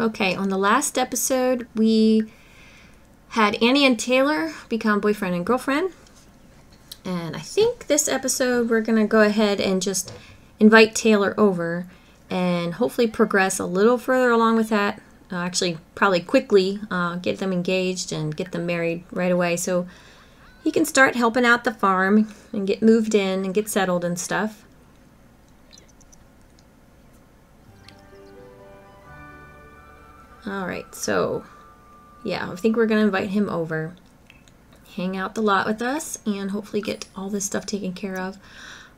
Okay, on the last episode, we had Annie and Taylor become boyfriend and girlfriend. And I think this episode, we're going to go ahead and just invite Taylor over and hopefully progress a little further along with that. Actually, probably quickly get them engaged and get them married right away. So he can start helping out the farm and get moved in and get settled and stuff. All right, so yeah, I think we're gonna invite him over, hang out the lot with us, and hopefully get all this stuff taken care of.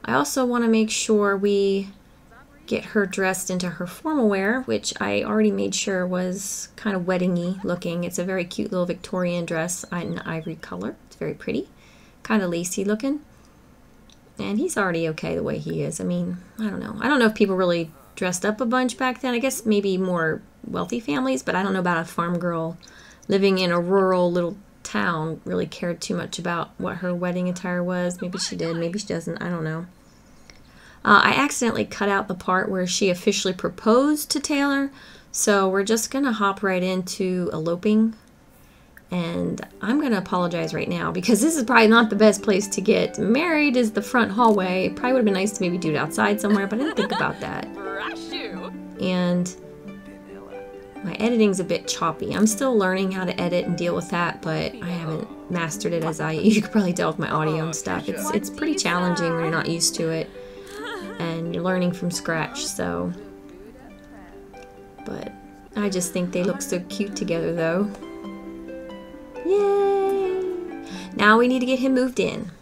I also want to make sure we get her dressed into her formal wear, which I already made sure was kind of wedding-y looking. It's a very cute little Victorian dress in ivory color. It's very pretty, kind of lacy looking. And he's already okay the way he is. I mean, I don't know. I don't know if people really dressed up a bunch back then. I guess maybe more wealthy families, but I don't know about a farm girl living in a rural little town really cared too much about what her wedding attire was. Maybe she did, maybe she doesn't, I don't know. I accidentally cut out the part where she officially proposed to Taylor, so we're just gonna hop right into eloping. And I'm gonna apologize right now because this is probably not the best place to get married, is the front hallway. It probably would have been nice to maybe do it outside somewhere, but I didn't think about that. And my editing's a bit choppy. I'm still learning how to edit and deal with that, but I haven't mastered it as you could probably tell with my audio and stuff. It's pretty challenging when you're not used to it, and you're learning from scratch, so. But I just think they look so cute together, though. Yay! Now we need to get him moved in.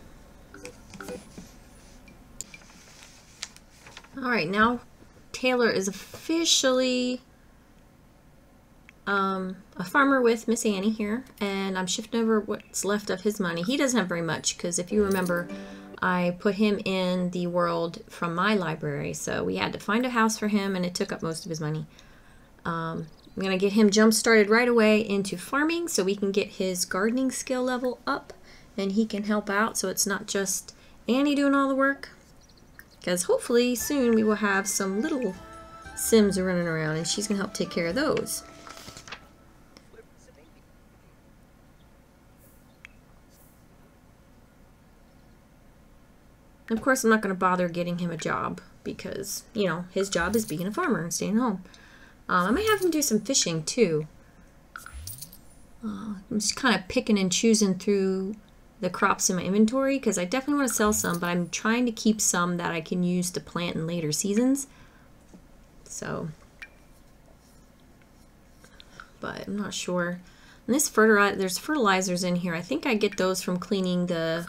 All right, now Taylor is officially a farmer with Miss Annie here, and I'm shifting over what's left of his money. He doesn't have very much because if you remember, I put him in the world from my library, so we had to find a house for him and it took up most of his money. I'm gonna get him jump started right away into farming so we can get his gardening skill level up and he can help out, so it's not just Annie doing all the work, because hopefully soon we will have some little Sims running around and she's gonna help take care of those. Of course, I'm not going to bother getting him a job because, you know, his job is being a farmer and staying home. I might have him do some fishing, too. I'm just kind of picking and choosing through the crops in my inventory because I definitely want to sell some, but I'm trying to keep some that I can use to plant in later seasons. So, but I'm not sure. And this there's fertilizers in here. I think I get those from cleaning the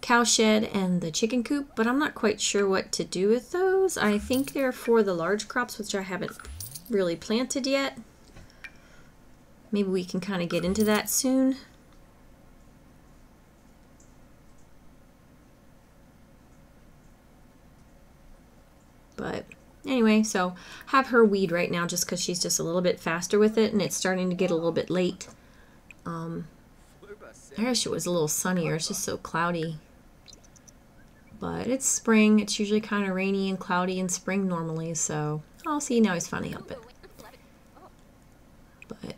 cow shed and the chicken coop, but I'm not quite sure what to do with those. I think they're for the large crops, which I haven't really planted yet. Maybe we can kind of get into that soon. But anyway, so have her weed right now just because she's just a little bit faster with it and it's starting to get a little bit late. I wish it was a little sunnier, it's just so cloudy. But it's spring, it's usually kind of rainy and cloudy in spring normally, so I'll see. Now he's finally helping. But,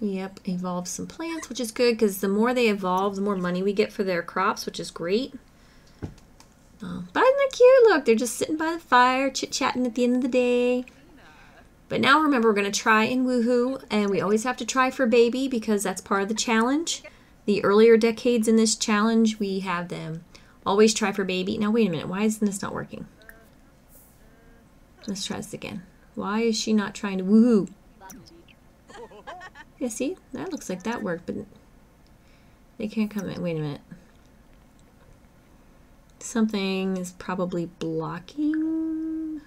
yep, evolved some plants, which is good because the more they evolve, the more money we get for their crops, which is great. But isn't that cute? Look, they're just sitting by the fire, chit-chatting at the end of the day. But now remember, we're going to try and woohoo, and we always have to try for baby because that's part of the challenge. The earlier decades in this challenge, we have them always try for baby. Now, wait a minute. Why isn't this not working? Let's try this again. Why is she not trying to woohoo? Yeah, see? That looks like that worked, but they can't come in. Wait a minute. Something is probably blocking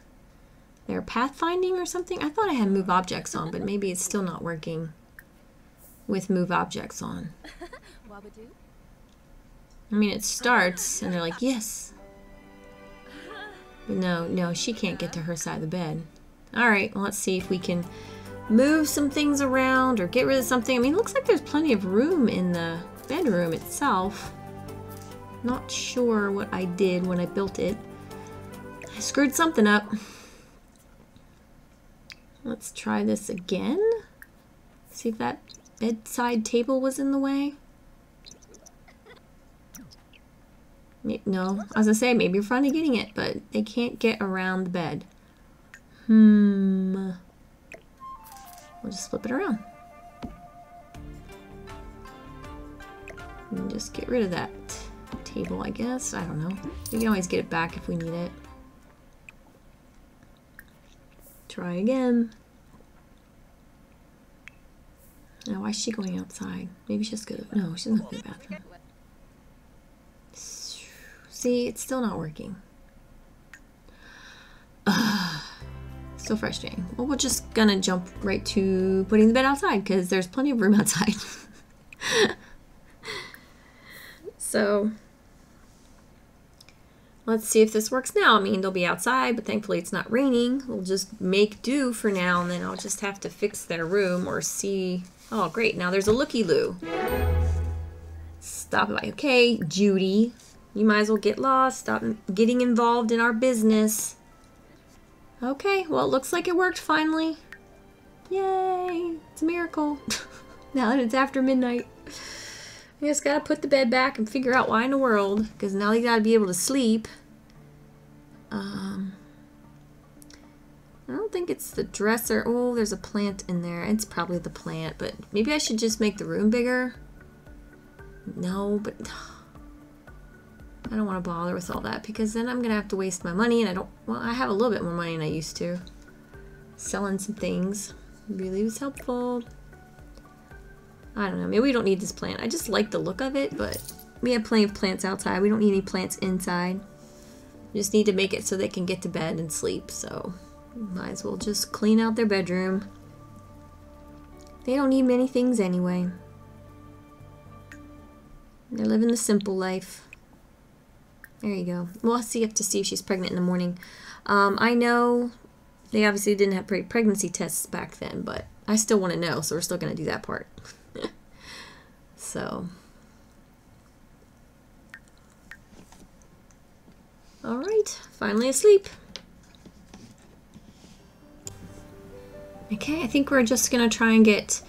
their pathfinding or something. I thought I had move objects on, but maybe it's still not working with move objects on. I mean, it starts and they're like, yes. But no, she can't get to her side of the bed. All right, well, let's see if we can move some things around or get rid of something. I mean, it looks like there's plenty of room in the bedroom itself. Not sure what I did when I built it. I screwed something up. Let's try this again. See if that bedside table was in the way. No, as I say, maybe you're finally getting it, but they can't get around the bed. We'll just flip it around. And just get rid of that table, I guess. I don't know. We can always get it back if we need it. Try again. Now, why is she going outside? Maybe she's just go to... No, she doesn't have to go to the bathroom. See, it's still not working. So frustrating. Well, we're just gonna jump right to putting the bed outside because there's plenty of room outside. So let's see if this works now. I mean, they'll be outside, but thankfully it's not raining. We'll just make do for now, and then I'll just have to fix their room or see. Oh, great. Now there's a looky-loo. Stop by. Okay, Judy. You might as well get lost. Stop getting involved in our business. Okay, well, it looks like it worked finally. Yay! It's a miracle. Now that it's after midnight. We just gotta put the bed back and figure out why in the world. Because now they gotta be able to sleep. I don't think it's the dresser. Oh, there's a plant in there. It's probably the plant, but maybe I should just make the room bigger. No, but... I don't want to bother with all that because then I'm going to have to waste my money, and I don't... Well, I have a little bit more money than I used to. Selling some things really was helpful. I don't know. Maybe we don't need this plant. I just like the look of it, but we have plenty of plants outside. We don't need any plants inside. We just need to make it so they can get to bed and sleep, so might as well just clean out their bedroom. They don't need many things anyway. They're living the simple life. There you go. We'll have to see if she's pregnant in the morning. I know they obviously didn't have pregnancy tests back then, but I still want to know, so we're still going to do that part. So. All right. Finally asleep. Okay, I think we're just going to try and get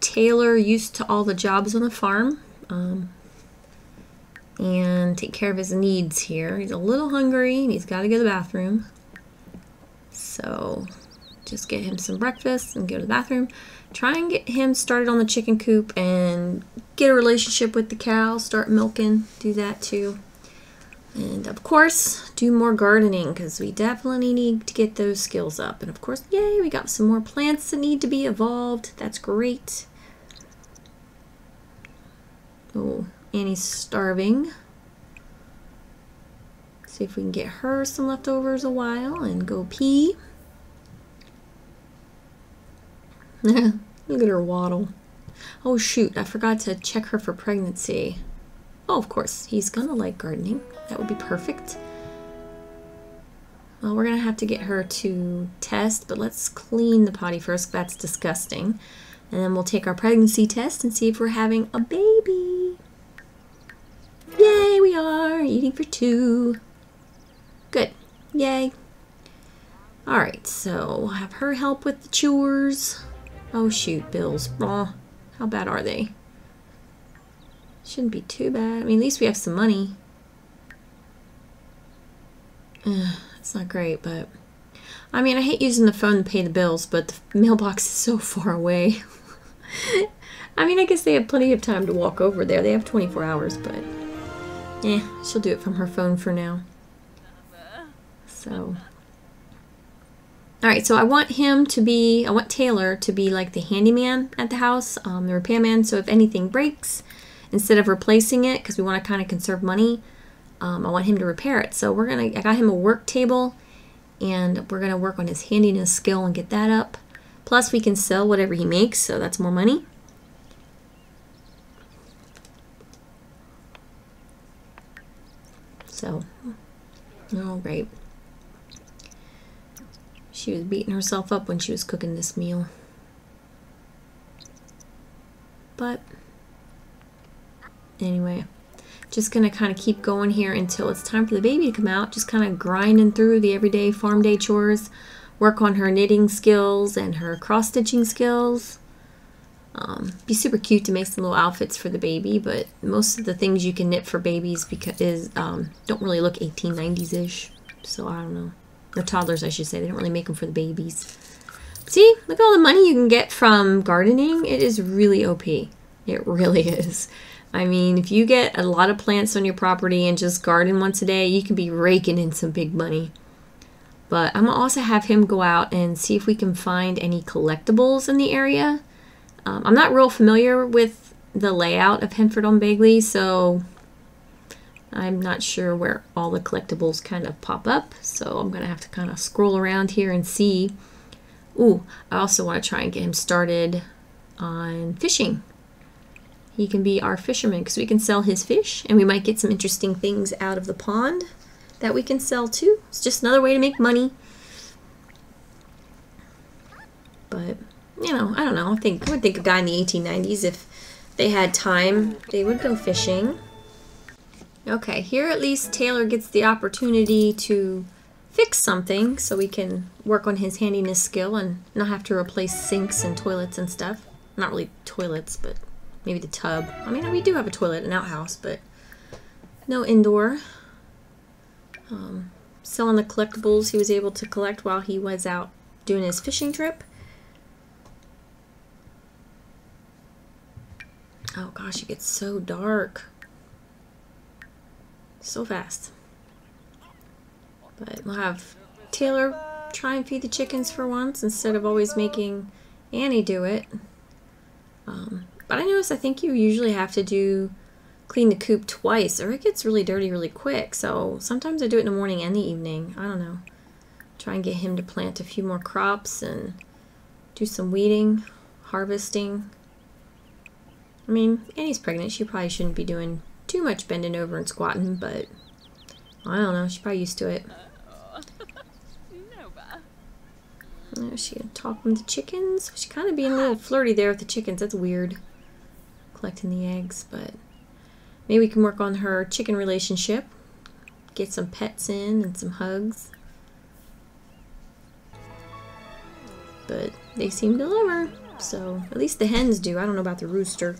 Taylor used to all the jobs on the farm. And take care of his needs here. He's a little hungry and he's got to go to the bathroom. So just get him some breakfast and go to the bathroom. Try and get him started on the chicken coop and get a relationship with the cow. Start milking. Do that too. And of course, do more gardening because we definitely need to get those skills up. And of course, yay, we got some more plants that need to be evolved. That's great. Oh. Annie's starving. See if we can get her some leftovers a while and go pee. Look at her waddle. Oh shoot, I forgot to check her for pregnancy. Oh, of course, he's gonna like gardening. That would be perfect. Well, we're gonna have to get her to test, but let's clean the potty first. That's disgusting. And then we'll take our pregnancy test and see if we're having a baby. Yay, we are eating for two. Good. Yay. All right, so we'll have her help with the chores. Oh, shoot, bills. Aw, how bad are they? Shouldn't be too bad. I mean, at least we have some money. It's not great, but... I mean, I hate using the phone to pay the bills, but the mailbox is so far away. I mean, I guess they have plenty of time to walk over there. They have 24 hours, but... Eh, she'll do it from her phone for now. So. Alright, so I want Taylor to be like the handyman at the house, the repairman, so if anything breaks, instead of replacing it, because we want to kind of conserve money, I want him to repair it. So I got him a work table, and we're going to work on his handiness skill and get that up. Plus we can sell whatever he makes, so that's more money. So, oh great. She was beating herself up when she was cooking this meal. But, anyway, just gonna kind of keep going here until it's time for the baby to come out. Just kind of grinding through the everyday farm day chores. work on her knitting skills and her cross-stitching skills. Be super cute to make some little outfits for the baby, but most of the things you can knit for babies don't really look 1890s-ish. So I don't know. Or toddlers, I should say. They don't really make them for the babies. See? Look at all the money you can get from gardening. It is really OP. It really is. I mean, if you get a lot of plants on your property and just garden once a day, you can be raking in some big money. But I'm gonna also have him go out and see if we can find any collectibles in the area. I'm not real familiar with the layout of Henford-on-Bagley, so I'm not sure where all the collectibles kind of pop up. So I'm gonna have to kind of scroll around here and see. Ooh, I also want to try and get him started on fishing. He can be our fisherman because we can sell his fish, and we might get some interesting things out of the pond that we can sell too. It's just another way to make money. But, you know, I don't know. I would think a guy in the 1890s, if they had time, they would go fishing. Okay, here at least Taylor gets the opportunity to fix something so we can work on his handiness skill and not have to replace sinks and toilets and stuff. Not really toilets, but maybe the tub. I mean, we do have a toilet, an outhouse, but no indoor. Selling the collectibles he was able to collect while he was out doing his fishing trip. Oh gosh, it gets so dark so fast. But we'll have Taylor try and feed the chickens for once instead of always making Annie do it. But I noticed I think you usually have to clean the coop twice, or it gets really dirty really quick. So sometimes I do it in the morning and the evening. I don't know. Try and get him to plant a few more crops and do some weeding, harvesting. I mean, Annie's pregnant. She probably shouldn't be doing too much bending over and squatting, but I don't know. She's probably used to it. There's she gonna talk with the chickens. She's kind of being a little flirty there with the chickens. That's weird. Collecting the eggs, but maybe we can work on her chicken relationship. Get some pets in and some hugs. But they seem to love her. So, at least the hens do. I don't know about the rooster.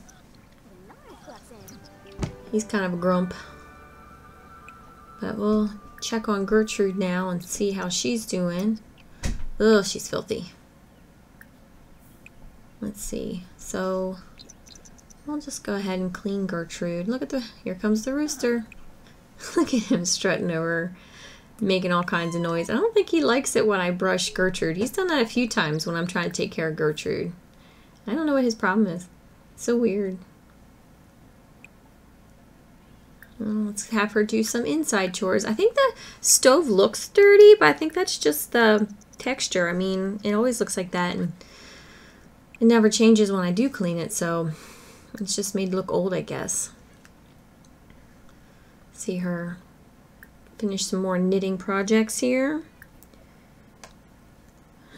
He's kind of a grump. But we'll check on Gertrude now and see how she's doing. Oh, she's filthy. Let's see. So, we'll just go ahead and clean Gertrude. Look at here comes the rooster. Look at him strutting over, making all kinds of noise. I don't think he likes it when I brush Gertrude. He's done that a few times when I'm trying to take care of Gertrude. I don't know what his problem is. It's so weird. Well, let's have her do some inside chores. I think the stove looks dirty, but I think that's just the texture. I mean, it always looks like that, and it never changes when I do clean it, so it's just made to look old, I guess. See her finish some more knitting projects here.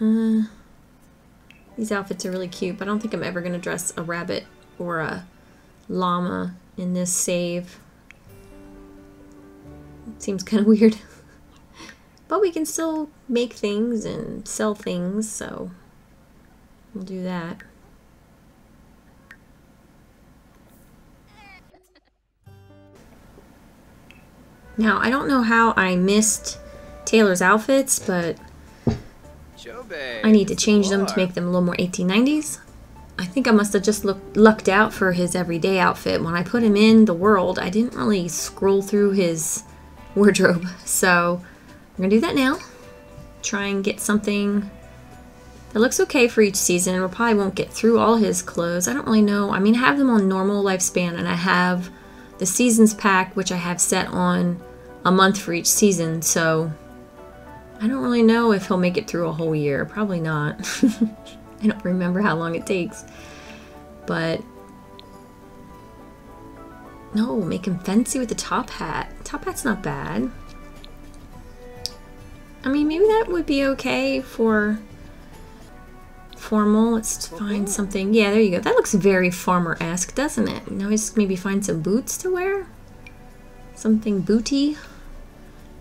These outfits are really cute, but I don't think I'm ever going to dress a rabbit or a llama in this save. It seems kind of weird. But we can still make things and sell things, so we'll do that. Now, I don't know how I missed Taylor's outfits, but I need to change them to make them a little more 1890s. I think I must have just lucked out for his everyday outfit. When I put him in the world, I didn't really scroll through his wardrobe, so we're gonna do that now. Try and get something that looks okay for each season. We probably won't get through all his clothes. I don't really know. I mean, I have them on normal lifespan, and I have the seasons pack, which I have set on a month for each season, so I don't really know if he'll make it through a whole year. Probably not. I don't remember how long it takes. But no, make him fancy with the top hat. Top hat's not bad. I mean, maybe that would be okay for formal. Let's find something. Yeah, there you go. That looks very farmer-esque, doesn't it? Now we just maybe find some boots to wear. Something booty.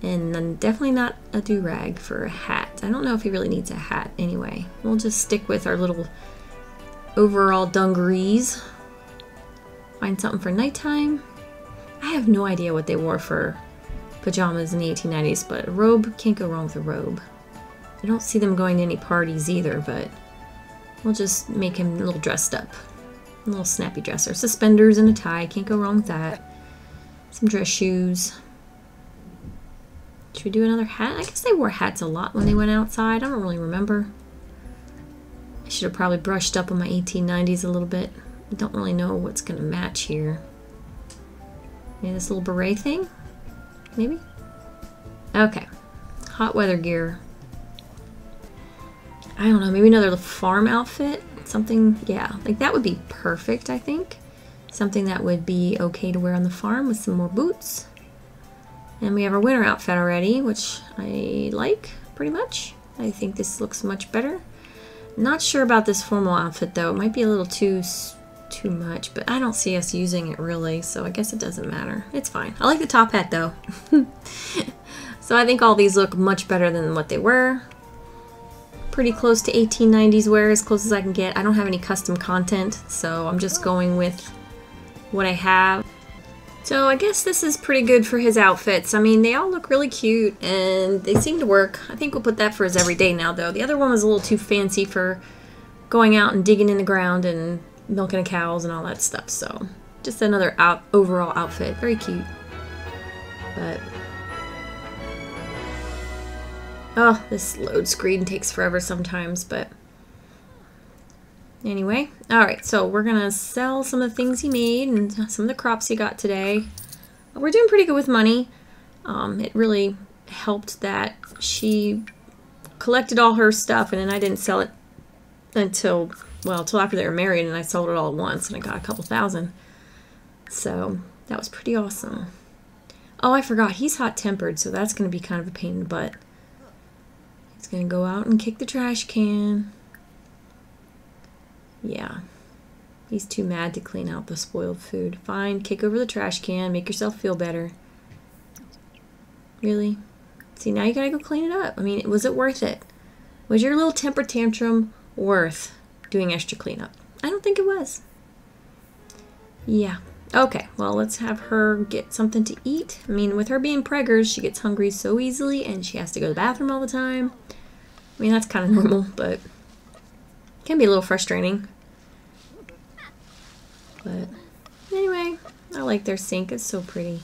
and definitely not a do-rag for a hat. I don't know if he really needs a hat anyway. We'll just stick with our little overall dungarees. Find something for nighttime. I have no idea what they wore for pajamas in the 1890s, but a robe, can't go wrong with a robe. I don't see them going to any parties either, but we'll just make him a little dressed up. A little snappy dresser. Suspenders and a tie, can't go wrong with that. Some dress shoes. Should we do another hat? I guess they wore hats a lot when they went outside. I don't really remember. I should have probably brushed up on my 1890s a little bit. I don't really know what's going to match here. Maybe this little beret thing? Maybe? Okay. Hot weather gear. I don't know, maybe another farm outfit? Something, yeah, like that would be perfect, I think. Something that would be okay to wear on the farm with some more boots. And we have our winter outfit already, which I like, pretty much. I think this looks much better. Not sure about this formal outfit, though. It might be a little too much, but I don't see us using it, really, so I guess it doesn't matter. It's fine. I like the top hat, though. So I think all these look much better than what they were. Pretty close to 1890s wear, as close as I can get. I don't have any custom content, so I'm just going with what I have. So I guess this is pretty good for his outfits. I mean, they all look really cute and they seem to work. I think we'll put that for his everyday now, though. The other one was a little too fancy for going out and digging in the ground and milking the cows and all that stuff. So just another overall outfit. Very cute. But oh, this load screen takes forever sometimes, but anyway, alright, so we're gonna sell some of the things he made and some of the crops he got today. We're doing pretty good with money. It really helped that she collected all her stuff, and then I didn't sell it until, well, till after they were married, and I sold it all at once, and I got a couple thousand. So that was pretty awesome. Oh, I forgot, he's hot-tempered, so that's gonna be kind of a pain in the butt. He's gonna go out and kick the trash can. Yeah, he's too mad to clean out the spoiled food. Fine, kick over the trash can, make yourself feel better. Really? See, now you gotta go clean it up. I mean, was it worth it? Was your little temper tantrum worth doing extra cleanup? I don't think it was. Yeah. Okay, well, let's have her get something to eat. I mean, with her being preggers, she gets hungry so easily, and she has to go to the bathroom all the time. I mean, that's kind of normal, but can be a little frustrating. But anyway, I like their sink. It's so pretty.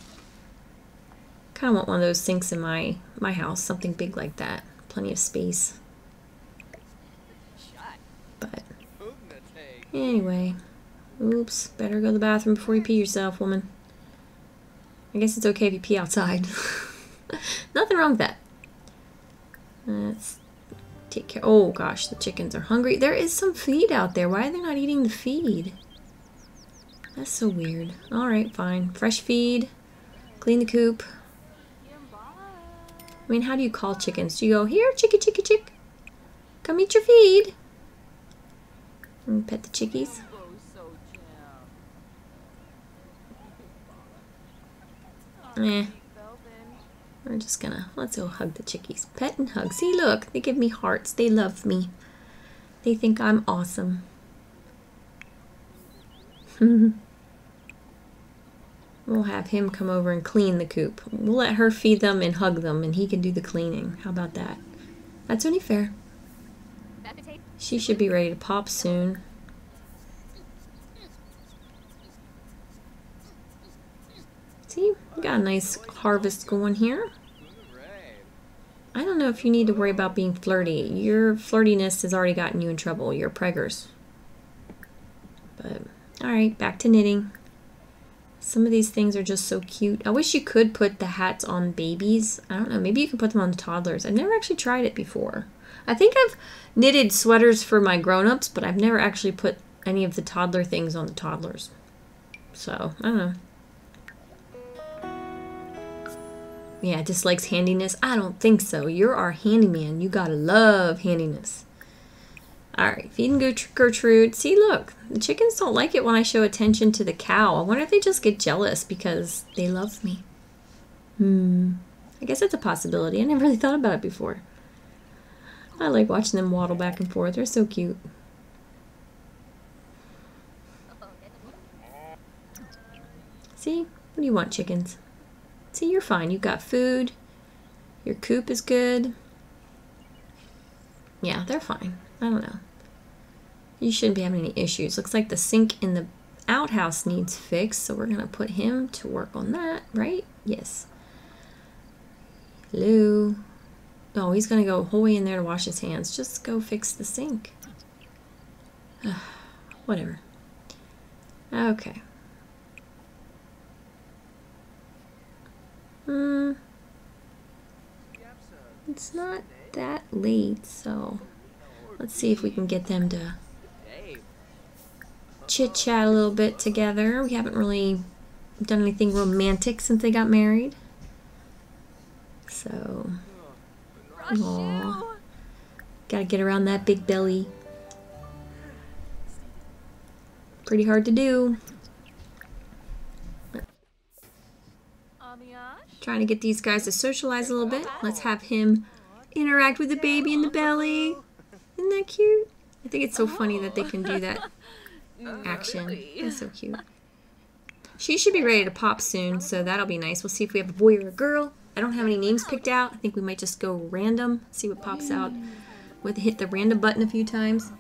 Kind of want one of those sinks in my house. Something big like that. Plenty of space. But anyway. Oops. Better go to the bathroom before you pee yourself, woman. I guess it's okay if you pee outside. Nothing wrong with that. That's take care. Oh gosh, the chickens are hungry. There is some feed out there. Why are they not eating the feed? That's so weird. Alright, fine. Fresh feed. Clean the coop. I mean, how do you call chickens? Do you go, here, chicky, chicky, chick. Come eat your feed. And pet the chickies. Eh. We're just gonna, let's go hug the chickies. Pet and hug. See, look, they give me hearts. They love me. They think I'm awesome. We'll have him come over and clean the coop. We'll let her feed them and hug them, and he can do the cleaning. How about that? That's only fair. She should be ready to pop soon. See? We got a nice harvest going here. I don't know if you need to worry about being flirty. Your flirtiness has already gotten you in trouble. You're preggers. But, alright, back to knitting. Some of these things are just so cute. I wish you could put the hats on babies. I don't know, maybe you could put them on toddlers. I've never actually tried it before. I think I've knitted sweaters for my grown-ups, but I've never actually put any of the toddler things on the toddlers. So, I don't know. Yeah, dislikes handiness? I don't think so. You're our handyman. You gotta love handiness. Alright, feeding Gertrude. See, look, the chickens don't like it when I show attention to the cow. I wonder if they just get jealous because they love me. I I guess it's a possibility. I never really thought about it before. I like watching them waddle back and forth. They're so cute. See? What do you want, chickens? See, you're fine. You've got food. Your coop is good. Yeah, they're fine. I don't know. You shouldn't be having any issues. Looks like the sink in the outhouse needs fixed, so we're going to put him to work on that, right? Yes. Hello. Oh, he's going to go a whole way in there to wash his hands. Just go fix the sink. Whatever. Okay. It's not that late, so let's see if we can get them to chit-chat a little bit together. We haven't really done anything romantic since they got married. So, aww. Gotta get around that big belly. Pretty hard to do. Trying to get these guys to socialize a little bit. Let's have him interact with the baby in the belly. Isn't that cute? I think it's so funny that they can do that action. That's so cute. She should be ready to pop soon, so that'll be nice. We'll see if we have a boy or a girl. I don't have any names picked out. I think we might just go random, see what pops out. We'll hit the random button a few times.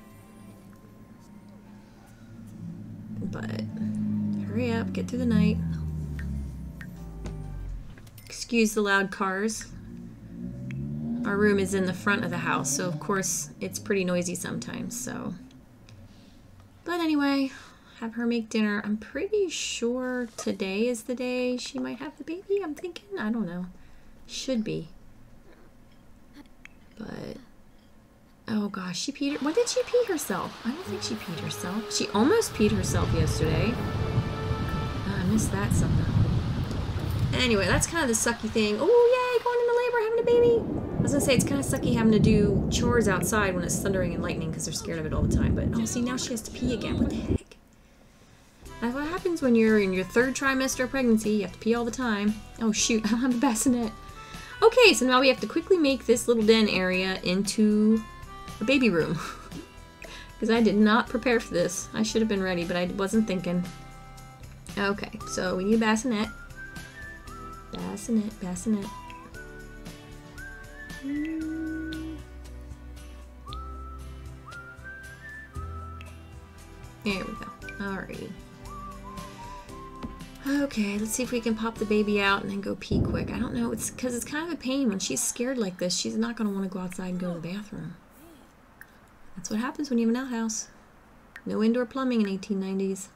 But hurry up, get through the night. Excuse the loud cars. Our room is in the front of the house, so of course it's pretty noisy sometimes, so. But anyway, have her make dinner. I'm pretty sure today is the day she might have the baby, I'm thinking. I don't know. Should be. But, oh gosh, she peed her. What did she pee herself? I don't think she peed herself. She almost peed herself yesterday. Oh, I missed that somehow. Anyway, that's kind of the sucky thing. Oh, yay, going into labor, having a baby. I was going to say, it's kind of sucky having to do chores outside when it's thundering and lightning because they're scared of it all the time. But, oh, see, now she has to pee again. What the heck? That's what happens when you're in your third trimester of pregnancy. You have to pee all the time. Oh, shoot, I don't have a bassinet. Okay, so now we have to quickly make this little den area into a baby room. Because I did not prepare for this. I should have been ready, but I wasn't thinking. Okay, so we need a bassinet. Bassinet, bassinet. There we go. Alrighty. Okay, let's see if we can pop the baby out and then go pee quick. I don't know. It's because it's kind of a pain. When she's scared like this, she's not going to want to go outside and go to the bathroom. That's what happens when you have an outhouse. No indoor plumbing in 1890s.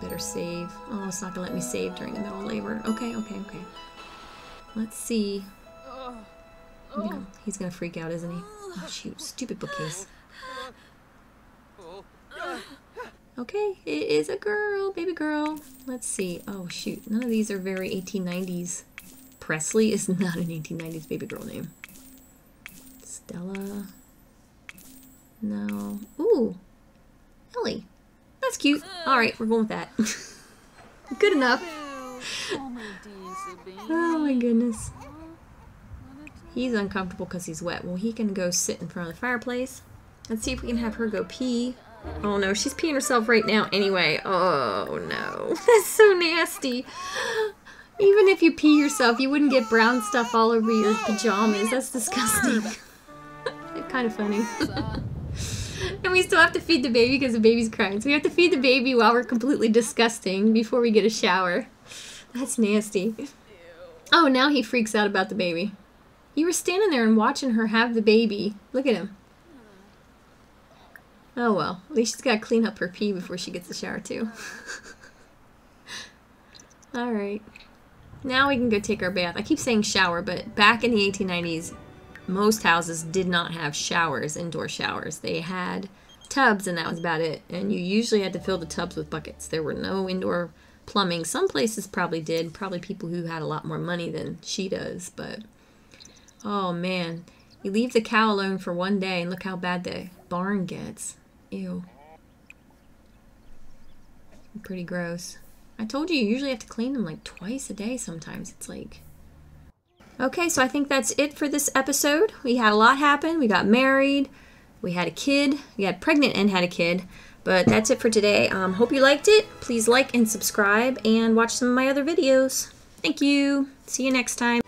Better save. Oh, it's not gonna let me save during the middle of labor. Okay, okay, okay. Let's see. You know, he's gonna freak out, isn't he? Oh, shoot. Stupid bookcase. Okay, it is a girl. Baby girl. Let's see. Oh, shoot. None of these are very 1890s. Presley is not an 1890s baby girl name. Stella. No. Ooh. Ellie. That's cute. Alright, we're going with that. Good enough. Oh my goodness. He's uncomfortable because he's wet. Well, he can go sit in front of the fireplace. Let's see if we can have her go pee. Oh no, she's peeing herself right now anyway. Oh no. That's so nasty. Even if you pee yourself, you wouldn't get brown stuff all over your pajamas. That's disgusting. Kind of funny. And we still have to feed the baby because the baby's crying. So we have to feed the baby while we're completely disgusting before we get a shower. That's nasty. Ew. Oh, now he freaks out about the baby. You were standing there and watching her have the baby. Look at him. Oh, well. At least she's got to clean up her pee before she gets a shower, too. All right. Now we can go take our bath. I keep saying shower, but back in the 1890s, most houses did not have showers, indoor showers. They had tubs, and that was about it. And you usually had to fill the tubs with buckets. There were no indoor plumbing. Some places probably did, probably people who had a lot more money than she does. But, oh, man. You leave the cow alone for one day, and look how bad the barn gets. Ew. Pretty gross. I told you, you usually have to clean them, like, twice a day sometimes. It's like, Okay, so I think that's it for this episode. We had a lot happen. We got married. We had a kid. We got pregnant and had a kid. But that's it for today. Hope you liked it. Please like and subscribe and watch some of my other videos. Thank you. See you next time.